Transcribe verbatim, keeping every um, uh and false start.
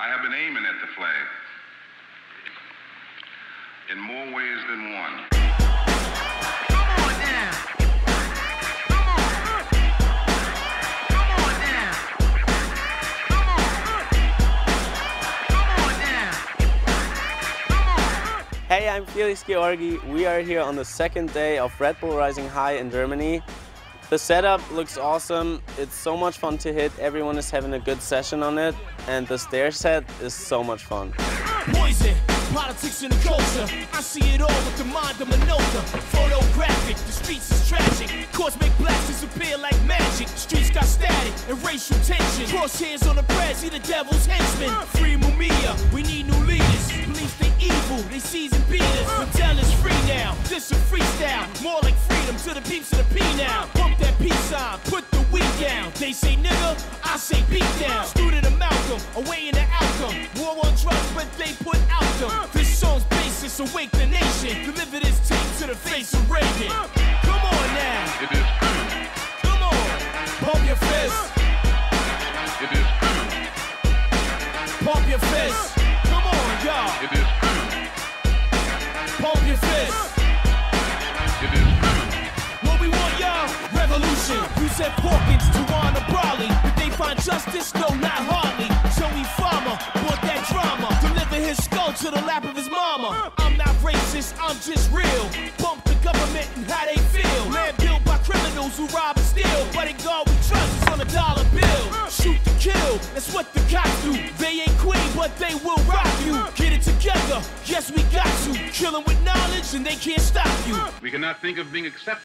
I have been aiming at the flag in more ways than one. Hey, I'm Felix Georgi. We are here on the second day of Red Bull Rising High in Germany. The setup looks awesome. It's so much fun to hit. Everyone is having a good session on it. And the stair set is so much fun. Poison, politics and culture. I see it all with the mind of Minota. Photographic, the streets is tragic. Courts make blacks disappear like magic. Streets got static and racial tension. Crosshairs on the press, he the devil's henchman. Free Mumia, we need new leaders. Police, they evil, they season beaters. Mandela's free now, this a freestyle. More like freedom to the peeps of the P now. Pump that peace sign, put the weed down. They say nigga, I say beat down. Student of Malcolm, away in the outcome. War on drugs, but they put out them. This song's basis, awake the nation. Deliver this tape to the face of Reagan. Come on now. It is true. Come on. Pump your fist. It is true. Pump your fist. Come on, y'all. It is true. Pump your fist. It is true. What we want, y'all? Revolution. You said Porkins, Tuan, and Brawley. Did they find justice? No, not hardly. Tony Farmer bought that drama. Deliver his skull to the lap of his mama. I'm not racist, I'm just real. Bump the government and how they feel. Land built by criminals who rob and steal. But in God we trust is on a dollar bill. Shoot to kill, that's what the cops do. They ain't queen, but they will rock you. Get it together, yes we got you. Kill them with knowledge and they can't stop you. We cannot think of being accepted.